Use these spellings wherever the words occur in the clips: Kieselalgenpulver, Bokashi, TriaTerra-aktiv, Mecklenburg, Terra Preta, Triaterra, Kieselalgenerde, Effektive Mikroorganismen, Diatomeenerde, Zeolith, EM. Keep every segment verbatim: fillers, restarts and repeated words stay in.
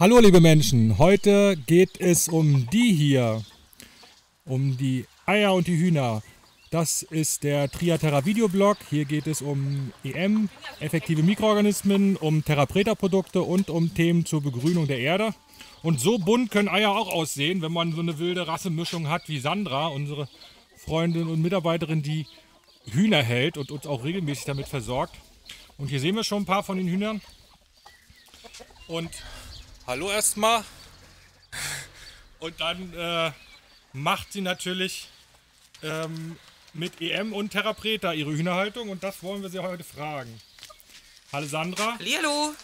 Hallo liebe Menschen, heute geht es um die hier, um die Eier und die Hühner. Das ist der TriaTerra Videoblog. Hier geht es um E M, effektive Mikroorganismen, um Terra Preta Produkte und um Themen zur Begrünung der Erde. Und so bunt können Eier auch aussehen, wenn man so eine wilde Rassemischung hat wie Sandra, unsere Freundin und Mitarbeiterin, die Hühner hält und uns auch regelmäßig damit versorgt. Und hier sehen wir schon ein paar von den Hühnern. Und hallo erstmal. Und dann äh, macht sie natürlich ähm, mit E M und Terra Preta ihre Hühnerhaltung, und das wollen wir sie heute fragen. Hallo Sandra. Hallihallo.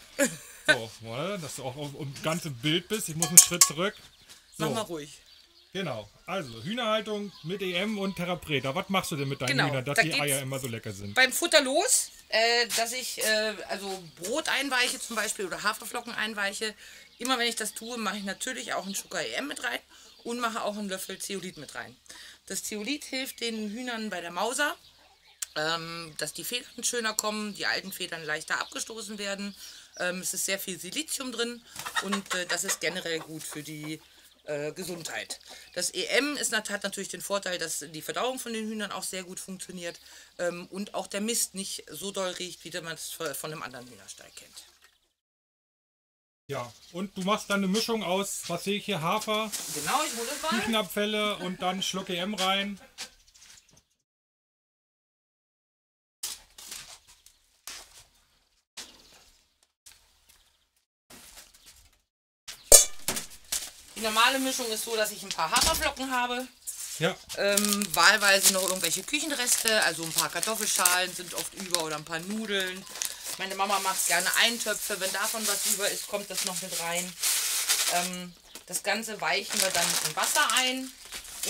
So, warte, dass du auch im ganzen Bild bist. Ich muss einen Schritt zurück. So. Mach mal ruhig. Genau. Also Hühnerhaltung mit E M und Terra Preta. Was machst du denn mit deinen genau, Hühnern, dass da die Eier immer so lecker sind? Beim Futter los, äh, dass ich äh, also Brot einweiche zum Beispiel oder Haferflocken einweiche. Immer wenn ich das tue, mache ich natürlich auch einen Zucker E M mit rein und mache auch einen Löffel Zeolith mit rein. Das Zeolith hilft den Hühnern bei der Mauser, ähm, dass die Federn schöner kommen, die alten Federn leichter abgestoßen werden. Ähm, es ist sehr viel Silizium drin und äh, das ist generell gut für die äh, Gesundheit. Das E M ist, hat natürlich den Vorteil, dass die Verdauung von den Hühnern auch sehr gut funktioniert ähm, und auch der Mist nicht so doll riecht, wie man es von einem anderen Hühnerstall kennt. Ja, und du machst dann eine Mischung aus, was sehe ich hier, Hafer, genau, ich hole mal Küchenabfälle und dann Schluck E M rein. Die normale Mischung ist so, dass ich ein paar Haferflocken habe. Ja. Ähm, wahlweise noch irgendwelche Küchenreste, also ein paar Kartoffelschalen sind oft über oder ein paar Nudeln. Meine Mama macht gerne Eintöpfe, wenn davon was über ist, kommt das noch mit rein. Ähm, das Ganze weichen wir dann in Wasser ein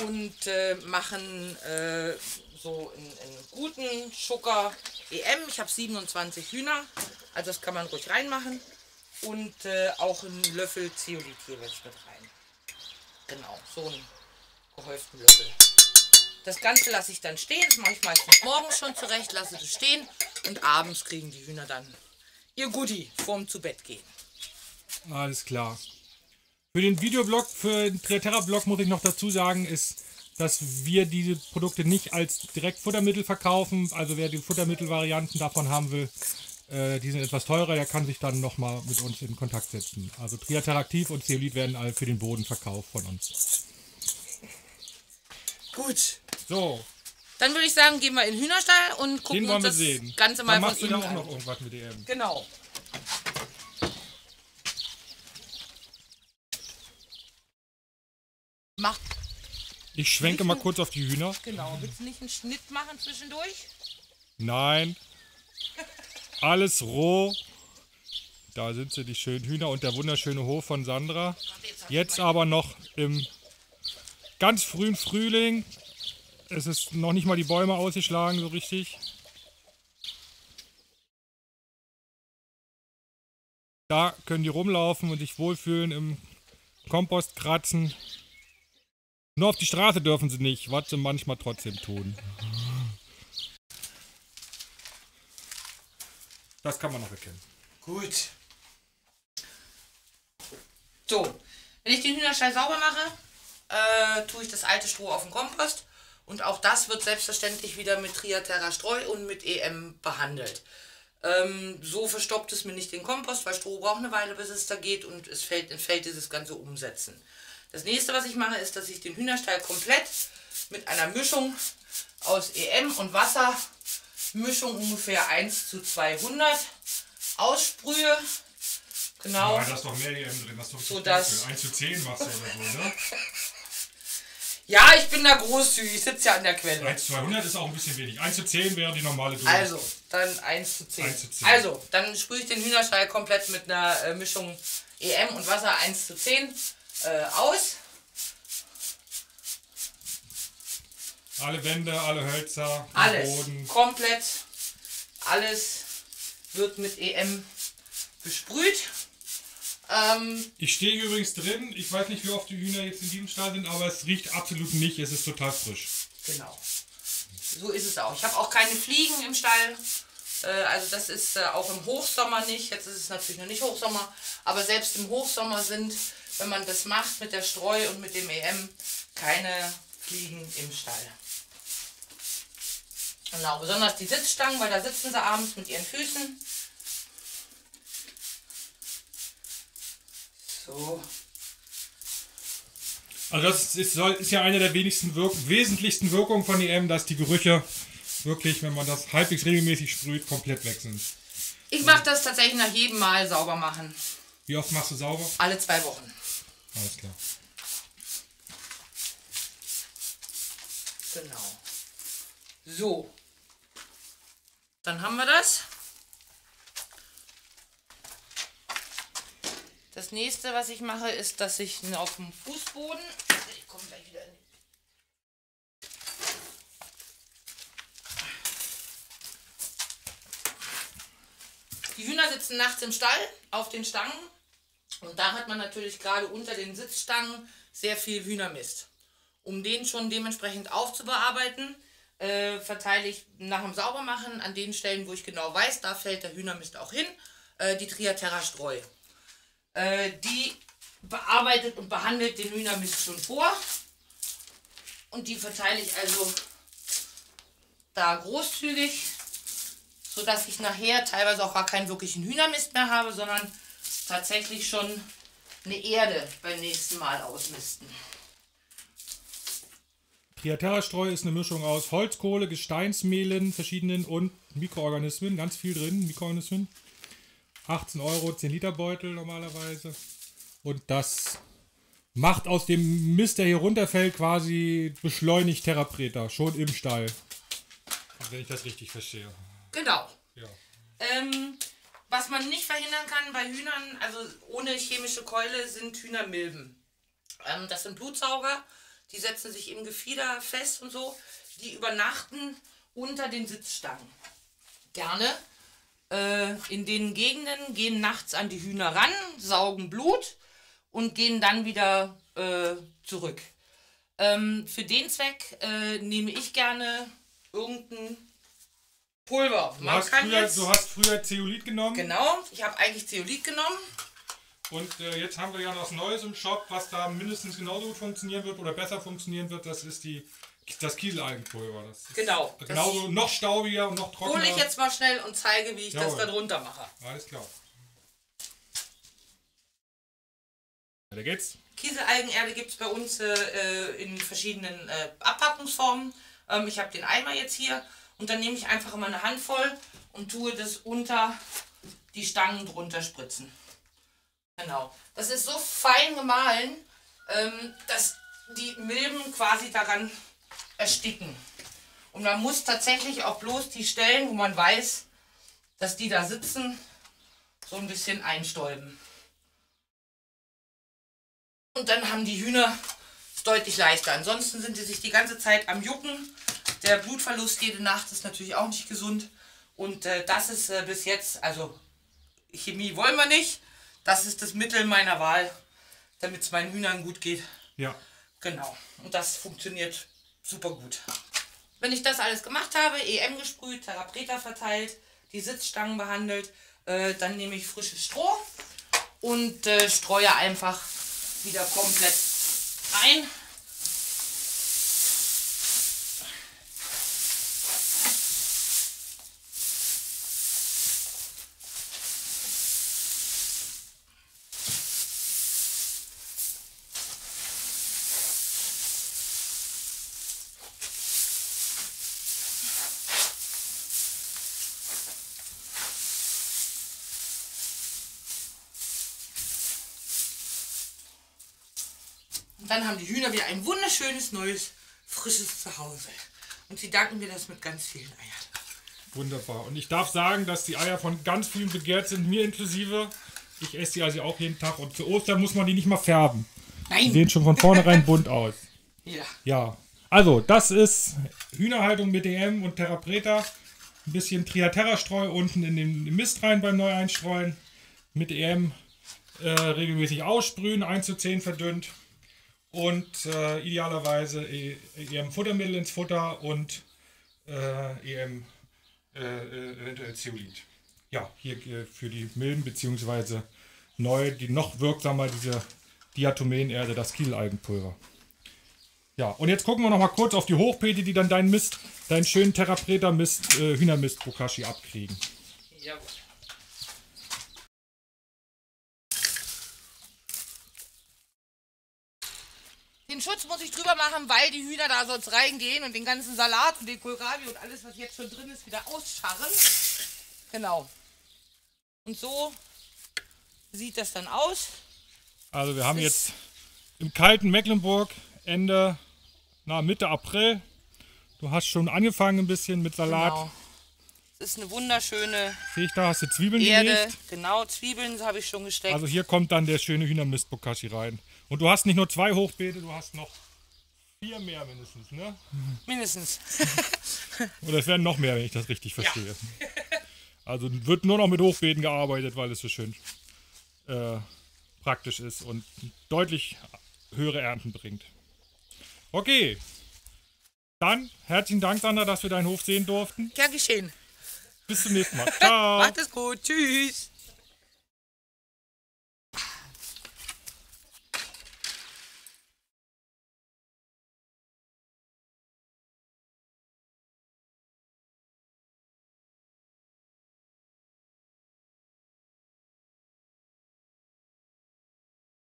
und äh, machen äh, so einen, einen guten Zucker E M. Ich habe siebenundzwanzig Hühner, also das kann man ruhig reinmachen. Und äh, auch einen Löffel Zeolith jeweils mit rein. Genau, so einen gehäuften Löffel. Das Ganze lasse ich dann stehen, das mache ich meistens morgens schon zurecht, lasse es stehen. Und abends kriegen die Hühner dann ihr Goodie vorm zu Bett gehen. Alles klar. Für den Videoblog, für den TriaTerra-Blog muss ich noch dazu sagen, ist, dass wir diese Produkte nicht als Direktfuttermittel verkaufen. Also wer die Futtermittelvarianten davon haben will, äh, die sind etwas teurer, der kann sich dann nochmal mit uns in Kontakt setzen. Also TriaTerra-aktiv und Zeolith werden alle für den Bodenverkauf von uns. Gut. So. Dann würde ich sagen, gehen wir in den Hühnerstall und gucken uns das sehen. Ganze mal von innen an. Dann machst du da auch noch irgendwas mit E M. Genau. Mach. Ich schwenke mal kurz auf die Hühner. Genau. Willst du nicht einen Schnitt machen zwischendurch? Nein. Alles roh. Da sind sie, die schönen Hühner und der wunderschöne Hof von Sandra. Jetzt aber noch im ganz frühen Frühling. Es ist noch nicht mal die Bäume ausgeschlagen, so richtig. Da können die rumlaufen und sich wohlfühlen, im Kompost kratzen. Nur auf die Straße dürfen sie nicht, was sie manchmal trotzdem tun. Das kann man noch erkennen. Gut. So, wenn ich den Hühnerstall sauber mache, äh, tue ich das alte Stroh auf den Kompost. Und auch das wird selbstverständlich wieder mit TriaTerra Streu und mit E M behandelt. Ähm, so verstoppt es mir nicht den Kompost, weil Stroh braucht eine Weile, bis es da geht, und es fällt, entfällt dieses ganze Umsetzen. Das nächste, was ich mache, ist, dass ich den Hühnerstall komplett mit einer Mischung aus E M und Wasser, Mischung ungefähr eins zu zweihundert, aussprühe. Genau. Ja, da ist noch mehr E M drin, das ist doch das eins zu zehn machst du oder so, ne? Ja, ich bin da großzügig, ich sitze ja an der Quelle. eins zu zweihundert ist auch ein bisschen wenig. eins zu zehn wäre die normale Dosis. Also, dann eins zu zehn. eins zu zehn. Also, dann sprühe ich den Hühnerstall komplett mit einer äh, Mischung E M und Wasser eins zu zehn äh, aus. Alle Wände, alle Hölzer, alles, Boden. Komplett. Alles wird mit E M besprüht. Ähm, ich stehe übrigens drin, ich weiß nicht, wie oft die Hühner jetzt in diesem Stall sind, aber es riecht absolut nicht, es ist total frisch. Genau, so ist es auch. Ich habe auch keine Fliegen im Stall Also das ist auch im Hochsommer nicht, jetzt ist es natürlich noch nicht Hochsommer, aber selbst im Hochsommer sind, wenn man das macht mit der Streu und mit dem E M, keine Fliegen im Stall. Genau, besonders die Sitzstangen, weil da sitzen sie abends mit ihren Füßen. So. Also das ist, ist ja eine der wenigsten Wirk wesentlichsten Wirkungen von E M, dass die Gerüche wirklich, wenn man das halbwegs regelmäßig sprüht, komplett weg sind. Ich mache das tatsächlich nach jedem Mal sauber machen. Wie oft machst du sauber? Alle zwei Wochen. Alles klar. Genau. So. Dann haben wir das. Das nächste, was ich mache, ist, dass ich auf dem Fußboden... Ich komme gleich wieder in die... Die Hühner sitzen nachts im Stall auf den Stangen und da hat man natürlich gerade unter den Sitzstangen sehr viel Hühnermist. Um den schon dementsprechend aufzubearbeiten, äh, verteile ich nach dem Saubermachen an den Stellen, wo ich genau weiß, da fällt der Hühnermist auch hin, äh, die Triaterra-Streu. Äh, die bearbeitet und behandelt den Hühnermist schon vor und die verteile ich also da großzügig, so dass ich nachher teilweise auch gar keinen wirklichen Hühnermist mehr habe, sondern tatsächlich schon eine Erde beim nächsten Mal ausmisten. Triaterra-Streu ist eine Mischung aus Holzkohle, Gesteinsmehlen, verschiedenen und Mikroorganismen, ganz viel drin, Mikroorganismen. achtzehn Euro, zehn Liter Beutel normalerweise. Und das macht aus dem Mist, der hier runterfällt, quasi beschleunigt Terra Preta, schon im Stall. Wenn ich das richtig verstehe. Genau. Ja. Ähm, was man nicht verhindern kann bei Hühnern, also ohne chemische Keule, sind Hühnermilben. Ähm, das sind Blutsauger, die setzen sich im Gefieder fest und so. Die übernachten unter den Sitzstangen. Gerne. Äh, in den Gegenden gehen nachts an die Hühner ran, saugen Blut und gehen dann wieder äh, zurück. Ähm, für den Zweck äh, nehme ich gerne irgendein Pulver. Du hast, früher, jetzt, du hast früher Zeolith genommen. Genau, ich habe eigentlich Zeolith genommen. Und äh, jetzt haben wir ja noch was Neues im Shop, was da mindestens genauso gut funktionieren wird oder besser funktionieren wird. Das ist die, das Kieselalgenpulver. Das ist genau. Genauso noch staubiger und noch trockener. Hole ich jetzt mal schnell und zeige, wie ich Jawohl. das da drunter mache. Alles klar. Weiter geht's. Kieselalgenerde gibt es bei uns äh, in verschiedenen äh, Abpackungsformen. Ähm, ich habe den Eimer jetzt hier. Und dann nehme ich einfach immer eine Handvoll und tue das unter die Stangen drunter spritzen. Genau. Das ist so fein gemahlen, dass die Milben quasi daran ersticken. Und man muss tatsächlich auch bloß die Stellen, wo man weiß, dass die da sitzen, so ein bisschen einstäuben. Und dann haben die Hühner es deutlich leichter. Ansonsten sind die sich die ganze Zeit am Jucken. Der Blutverlust jede Nacht ist natürlich auch nicht gesund. Und äh, das ist äh, bis jetzt, also Chemie wollen wir nicht. Das ist das Mittel meiner Wahl, damit es meinen Hühnern gut geht. Ja. Genau. Und das funktioniert super gut. Wenn ich das alles gemacht habe, E M gesprüht, Terra Preta verteilt, die Sitzstangen behandelt, äh, dann nehme ich frisches Stroh und äh, streue einfach wieder komplett ein. Und dann haben die Hühner wieder ein wunderschönes, neues, frisches Zuhause. Und sie danken mir das mit ganz vielen Eiern. Wunderbar. Und ich darf sagen, dass die Eier von ganz vielen begehrt sind, mir inklusive. Ich esse die also auch jeden Tag. Und zu Ostern muss man die nicht mal färben. Nein. Die sehen schon von vornherein bunt aus. Ja. Ja. Also, das ist Hühnerhaltung mit E M und Terra Preta. Ein bisschen Triaterra-Streu unten in den Mist rein beim Neueinstreuen. Mit E M äh, regelmäßig aussprühen, eins zu zehn verdünnt. Und äh, idealerweise E M Futtermittel ins Futter und äh, E M äh, eventuell Zeolith. Ja, hier für die milden bzw. neu, die noch wirksamer, diese Diatomeenerde, das Kieselalgenpulver. Ja, und jetzt gucken wir noch mal kurz auf die Hochpete, die dann deinen Mist, deinen schönen Terra Preta Mist, äh, Hühnermist Bokashi abkriegen. Jawohl. Den Schutz muss ich drüber machen, weil die Hühner da sonst reingehen und den ganzen Salat und den Kohlrabi und alles, was jetzt schon drin ist, wieder ausscharren. Genau. Und so sieht das dann aus. Also wir haben jetzt im kalten Mecklenburg Ende, na, Mitte April. Du hast schon angefangen ein bisschen mit Salat. Genau. Das ist eine wunderschöne. Sehe ich da, hast du Zwiebeln gelegt? Genau, Zwiebeln habe ich schon gesteckt. Also hier kommt dann der schöne Hühnermist Bokashi rein. Und du hast nicht nur zwei Hochbeete, du hast noch vier mehr mindestens, ne? Mindestens. Oder es werden noch mehr, wenn ich das richtig verstehe. Ja. Also wird nur noch mit Hochbeeten gearbeitet, weil es so schön äh, praktisch ist und deutlich höhere Ernten bringt. Okay, dann herzlichen Dank, Sandra, dass wir deinen Hof sehen durften. Gern geschehen. Bis zum nächsten Mal. Ciao. Macht es gut. Tschüss.